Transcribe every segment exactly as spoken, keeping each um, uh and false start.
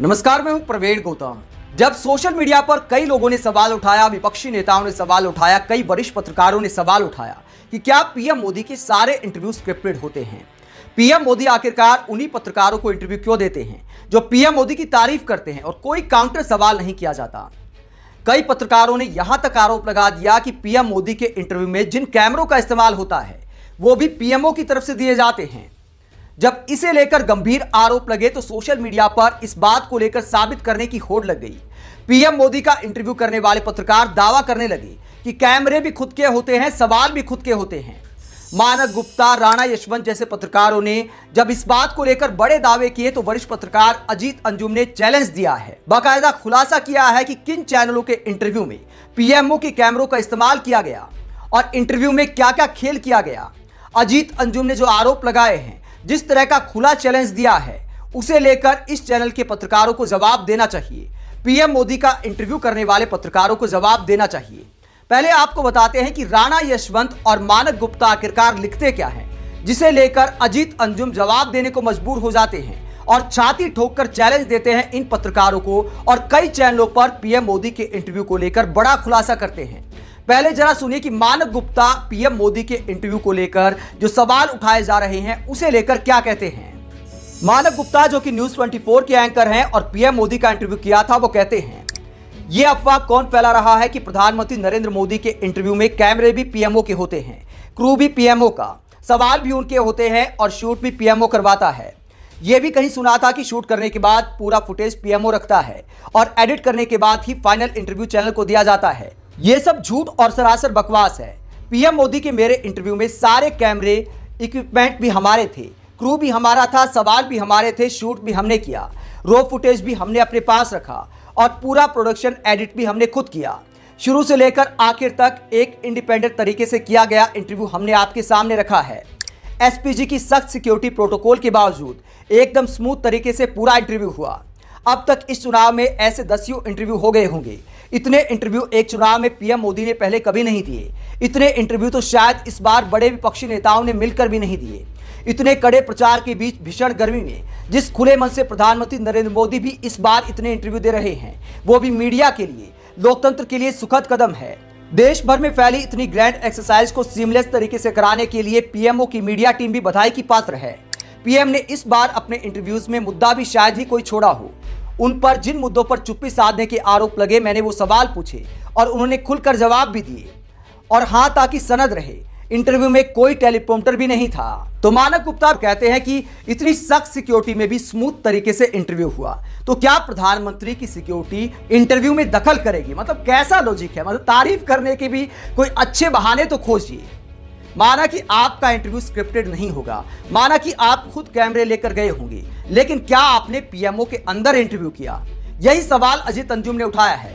नमस्कार, मैं हूं प्रवीण गौतम। जब सोशल मीडिया पर कई लोगों ने सवाल उठाया, विपक्षी नेताओं ने सवाल उठाया, कई वरिष्ठ पत्रकारों ने सवाल उठाया कि क्या पीएम मोदी के सारे इंटरव्यू स्क्रिप्टेड होते हैं, पीएम मोदी आखिरकार उन्हीं पत्रकारों को इंटरव्यू क्यों देते हैं जो पीएम मोदी की तारीफ करते हैं और कोई काउंटर सवाल नहीं किया जाता। कई पत्रकारों ने यहां तक आरोप लगा दिया कि पीएम मोदी के इंटरव्यू में जिन कैमरों का इस्तेमाल होता है वो भी पीएमओ की तरफ से दिए जाते हैं। जब इसे लेकर गंभीर आरोप लगे तो सोशल मीडिया पर इस बात को लेकर साबित करने की होड़ लग गई। पीएम मोदी का इंटरव्यू करने वाले पत्रकार दावा करने लगे कि कैमरे भी खुद के होते हैं, सवाल भी खुद के होते हैं। मानक गुप्ता, राणा यशवंत जैसे पत्रकारों ने जब इस बात को लेकर बड़े दावे किए तो वरिष्ठ पत्रकार अजीत अंजुम ने चैलेंज दिया है, बाकायदा खुलासा किया है कि किन चैनलों के इंटरव्यू में पीएमओ के कैमरों का इस्तेमाल किया गया और इंटरव्यू में क्या क्या खेल किया गया। अजीत अंजुम ने जो आरोप लगाए हैं, जिस तरह का खुला चैलेंज दिया है, उसे लेकर इस चैनल के पत्रकारों को जवाब देना चाहिए, पीएम मोदी का इंटरव्यू करने वाले पत्रकारों को जवाब देना चाहिए। पहले आपको बताते हैं कि राणा यशवंत और मानक गुप्ता आखिरकार लिखते क्या हैं, जिसे लेकर अजीत अंजुम जवाब देने को मजबूर हो जाते हैं और छाती ठोककर चैलेंज देते हैं इन पत्रकारों को और कई चैनलों पर पीएम मोदी के इंटरव्यू को लेकर बड़ा खुलासा करते हैं। पहले जरा सुनिए कि मानक गुप्ता पीएम मोदी के इंटरव्यू को लेकर जो सवाल उठाए जा रहे हैं उसे लेकर क्या कहते हैं। मानक गुप्ता जो कि न्यूज चौबीस के एंकर हैं और पीएम मोदी का इंटरव्यू किया था, वो कहते हैं ये अफवाह कौन फैला रहा है कि प्रधानमंत्री नरेंद्र मोदी के इंटरव्यू में कैमरे भी पीएमओ के होते हैं, क्रू भी पीएमओ का, सवाल भी उनके होते हैं और शूट भी पीएमओ करवाता है। यह भी कहीं सुना था कि शूट करने के बाद पूरा फुटेज पीएमओ रखता है और एडिट करने के बाद ही फाइनल इंटरव्यू चैनल को दिया जाता है। ये सब झूठ और सरासर बकवास है। पीएम मोदी के मेरे इंटरव्यू में सारे कैमरे, इक्विपमेंट भी हमारे थे, क्रू भी हमारा था, सवाल भी हमारे थे, शूट भी हमने किया, रॉ फुटेज भी हमने अपने पास रखा और पूरा प्रोडक्शन एडिट भी हमने खुद किया। शुरू से लेकर आखिर तक एक इंडिपेंडेंट तरीके से किया गया इंटरव्यू हमने आपके सामने रखा है। एसपीजी की सख्त सिक्योरिटी प्रोटोकॉल के बावजूद एकदम स्मूथ तरीके से पूरा इंटरव्यू हुआ। अब तक इस चुनाव में ऐसे दसियों इंटरव्यू हो गए होंगे। इतने इंटरव्यू एक चुनाव में पीएम मोदी ने पहले कभी नहीं दिए। इतने इंटरव्यू तो शायद इस बार बड़े विपक्षी नेताओं ने मिलकर भी नहीं दिए। इतने कड़े प्रचार के बीच भीषण गर्मी में जिस खुले मन से प्रधानमंत्री नरेंद्र मोदी भी इस बार इतने इंटरव्यू दे रहे हैं, वो भी मीडिया के लिए, लोकतंत्र के लिए सुखद कदम है। देश भर में फैली इतनी ग्रैंड एक्सरसाइज को सीमलेस तरीके से कराने के लिए पीएमओ की मीडिया टीम भी बधाई की पात्र है। पीएम ने इस बार अपने इंटरव्यूज में मुद्दा भी शायद ही कोई छोड़ा हो। उन पर जिन मुद्दों पर चुप्पी साधने के आरोप लगे, मैंने वो सवाल पूछे और उन्होंने खुलकर जवाब भी दिए। और हाँ, ताकि सनद रहे, इंटरव्यू में कोई टेलीप्रॉम्प्टर भी नहीं था। तो मानक गुप्ता कहते हैं कि इतनी सख्त सिक्योरिटी में भी स्मूथ तरीके से इंटरव्यू हुआ, तो क्या प्रधानमंत्री की सिक्योरिटी इंटरव्यू में दखल करेगी? मतलब कैसा लॉजिक है? मतलब तारीफ करने के भी कोई अच्छे बहाने तो खोजिए। माना कि आपका इंटरव्यू स्क्रिप्टेड नहीं होगा, माना कि आप खुद कैमरे लेकर गए होंगे, लेकिन क्या आपने पीएमओ के अंदर इंटरव्यू किया? यही सवाल अजीत अंजुम ने उठाया है।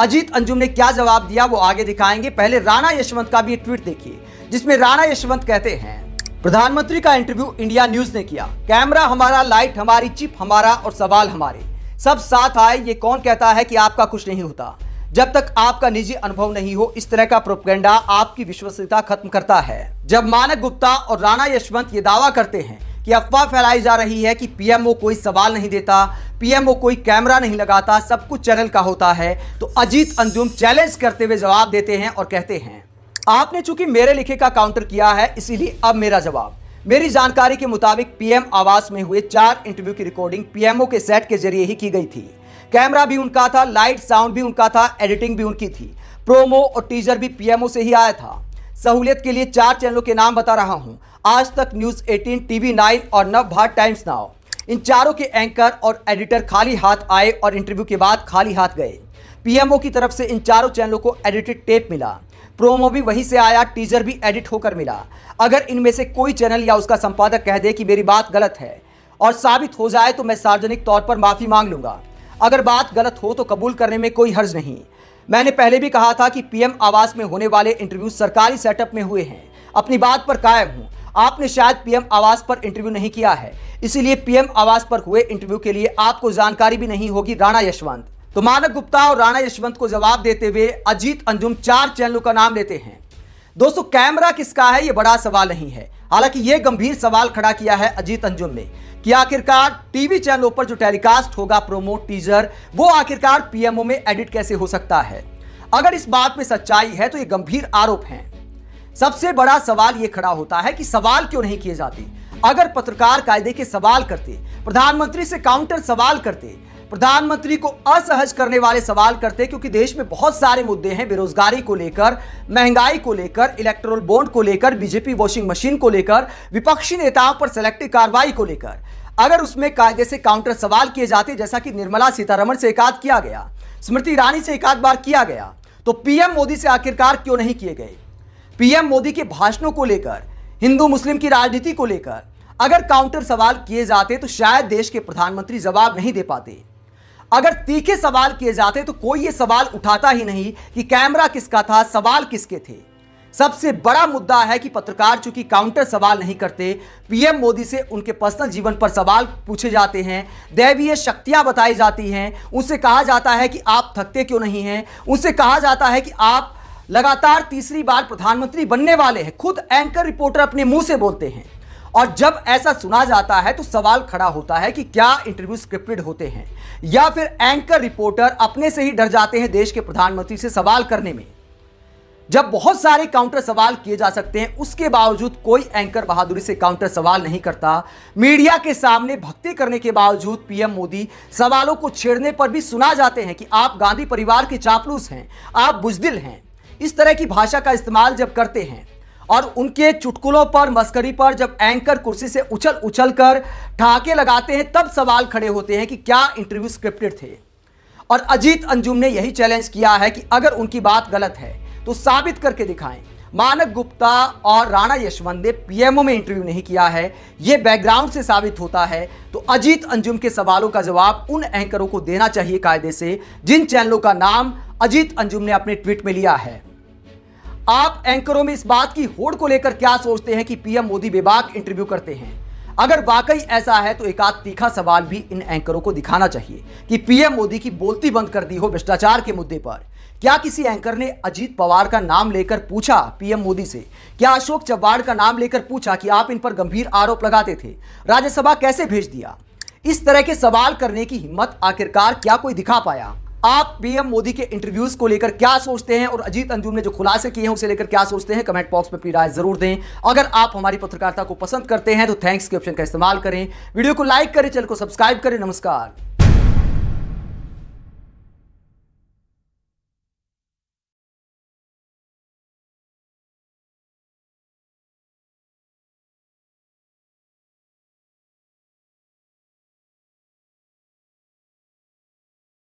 अजीत अंजुम ने क्या जवाब दिया वो आगे दिखाएंगे। पहले राणा यशवंत का भी ट्वीट देखिए, जिसमें राणा यशवंत कहते हैं प्रधानमंत्री का इंटरव्यू इंडिया न्यूज ने किया, कैमरा हमारा, लाइट हमारी, चिप हमारा और सवाल हमारे, सब साथ आए। ये कौन कहता है कि आपका कुछ नहीं होता? जब तक आपका निजी अनुभव नहीं हो, इस तरह का प्रोपेगेंडा आपकी विश्वसनीयता खत्म करता है। जब मानक गुप्ता और राणा यशवंत ये दावा करते हैं कि अफवाह फैलाई जा रही है कि पीएमओ कोई सवाल नहीं देता, पीएमओ कोई कैमरा नहीं लगाता, सब कुछ चैनल का होता है, तो अजीत अंजुम चैलेंज करते हुए जवाब देते हैं और कहते हैं आपने चूंकि मेरे लिखे का काउंटर किया है, इसीलिए अब मेरा जवाब। मेरी जानकारी के मुताबिक पीएम आवास में हुए चार इंटरव्यू की रिकॉर्डिंग पीएमओ के सेट के जरिए ही की गई थी। कैमरा भी उनका था, लाइट साउंड भी उनका था, एडिटिंग भी उनकी थी, प्रोमो और टीजर भी पीएमओ से ही आया था। सहूलियत के लिए चार चैनलों के नाम बता रहा हूं, आज तक, न्यूज अठारह, टीवी नौ और नव भारत टाइम्स, नाउ। इन चारों के एंकर और एडिटर खाली हाथ आए और इंटरव्यू के बाद खाली हाथ गए। पीएमओ की तरफ से इन चारों चैनलों को एडिटेड टेप मिला, प्रोमो भी वहीं से आया, टीजर भी एडिट होकर मिला। अगर इनमें से कोई चैनल या उसका संपादक कह दे कि मेरी बात गलत है और साबित हो जाए तो मैं सार्वजनिक तौर पर माफी मांग लूंगा। अगर बात गलत हो तो कबूल करने में कोई हर्ज नहीं। मैंने पहले भी कहा था कि पीएम आवास में होने वाले इंटरव्यू सरकारी सेटअप में हुए हैं। अपनी बात पर कायम हूं। आपने शायद पीएम आवास पर इंटरव्यू नहीं किया है, इसीलिए पीएम आवास पर हुए इंटरव्यू के लिए आपको जानकारी भी नहीं होगी। राणा यशवंत तो मानक गुप्ता और राणा यशवंत को जवाब देते हुए अजीत अंजुम चार चैनलों का नाम लेते हैं। दोस्तों, कैमरा किसका है ये बड़ा सवाल नहीं है। हालांकि ये गंभीर सवाल खड़ा किया है अजीत अंजुम ने। कि आखिरकार टीवी चैनलों पर जो टेलीकास्ट होगा प्रोमोट टीजर, वो आखिरकार पीएमओ में एडिट कैसे हो सकता है। अगर इस बात में सच्चाई है तो ये गंभीर आरोप हैं। सबसे बड़ा सवाल ये खड़ा होता है कि सवाल क्यों नहीं किए जाते। अगर पत्रकार कायदे के सवाल करते, प्रधानमंत्री से काउंटर सवाल करते, प्रधानमंत्री को असहज करने वाले सवाल करते, क्योंकि देश में बहुत सारे मुद्दे हैं, बेरोजगारी को लेकर, महंगाई को लेकर, इलेक्टोरल बॉन्ड को लेकर, बीजेपी वॉशिंग मशीन को लेकर, विपक्षी नेताओं पर सेलेक्टिव कार्रवाई को लेकर, अगर उसमें कायदे से काउंटर सवाल किए जाते, जैसा कि निर्मला सीतारमन से एकाध किया गया, स्मृति ईरानी से एकाध बार किया गया, तो पीएम मोदी से आखिरकार क्यों नहीं किए गए। पीएम मोदी के भाषणों को लेकर, हिंदू मुस्लिम की राजनीति को लेकर अगर काउंटर सवाल किए जाते तो शायद देश के प्रधानमंत्री जवाब नहीं दे पाते। अगर तीखे सवाल किए जाते तो कोई ये सवाल उठाता ही नहीं कि कैमरा किसका था, सवाल किसके थे। सबसे बड़ा मुद्दा है कि पत्रकार चूंकि काउंटर सवाल नहीं करते, पीएम मोदी से उनके पर्सनल जीवन पर सवाल पूछे जाते हैं, दैवीय शक्तियां बताई जाती हैं, उनसे कहा जाता है कि आप थकते क्यों नहीं हैं, उनसे कहा जाता है कि आप लगातार तीसरी बार प्रधानमंत्री बनने वाले हैं, खुद एंकर रिपोर्टर अपने मुंह से बोलते हैं। और जब ऐसा सुना जाता है तो सवाल खड़ा होता है कि क्या इंटरव्यू स्क्रिप्टेड होते हैं या फिर एंकर रिपोर्टर अपने से ही डर जाते हैं देश के प्रधानमंत्री से सवाल करने में। जब बहुत सारे काउंटर सवाल किए जा सकते हैं उसके बावजूद कोई एंकर बहादुरी से काउंटर सवाल नहीं करता। मीडिया के सामने भक्ति करने के बावजूद पीएम मोदी सवालों को छेड़ने पर भी सुना जाते हैं कि आप गांधी परिवार के चापलूस हैं, आप बुजदिल हैं। इस तरह की भाषा का इस्तेमाल जब करते हैं और उनके चुटकुलों पर, मस्करी पर जब एंकर कुर्सी से उछल उछल कर ठहाके लगाते हैं, तब सवाल खड़े होते हैं कि क्या इंटरव्यू स्क्रिप्टेड थे। और अजीत अंजुम ने यही चैलेंज किया है कि अगर उनकी बात गलत है तो साबित करके दिखाएं। मानक गुप्ता और राणा यशवंत ने पीएमओ में इंटरव्यू नहीं किया है, यह बैकग्राउंड से साबित होता है। तो अजीत अंजुम के सवालों का जवाब उन एंकरों को देना चाहिए कायदे से, जिन चैनलों का नाम अजीत अंजुम ने अपने ट्वीट में लिया है। आप एंकरों में इस बात की होड़ को लेकर क्या सोचते हैं कि पीएम मोदी बेबाक इंटरव्यू करते हैं। अगर वाकई ऐसा है तो एक आध तीखा सवाल भी इन एंकरों को दिखाना चाहिए कि पीएम मोदी की बोलती बंद कर दी हो भ्रष्टाचार के मुद्दे पर। क्या किसी एंकर ने अजीत पवार का नाम लेकर पूछा पीएम मोदी से? क्या अशोक चव्वाण का नाम लेकर पूछा कि आप इन पर गंभीर आरोप लगाते थे, राज्यसभा कैसे भेज दिया? इस तरह के सवाल करने की हिम्मत आखिरकार क्या कोई दिखा पाया? आप पीएम मोदी के इंटरव्यूज को लेकर क्या सोचते हैं और अजीत अंजुम ने जो खुलासे किए हैं उसे लेकर क्या सोचते हैं? कमेंट बॉक्स में अपनी राय जरूर दें। अगर आप हमारी पत्रकारिता को पसंद करते हैं तो थैंक्स के ऑप्शन का इस्तेमाल करें, वीडियो को लाइक करें, चैनल को सब्सक्राइब करें। नमस्कार।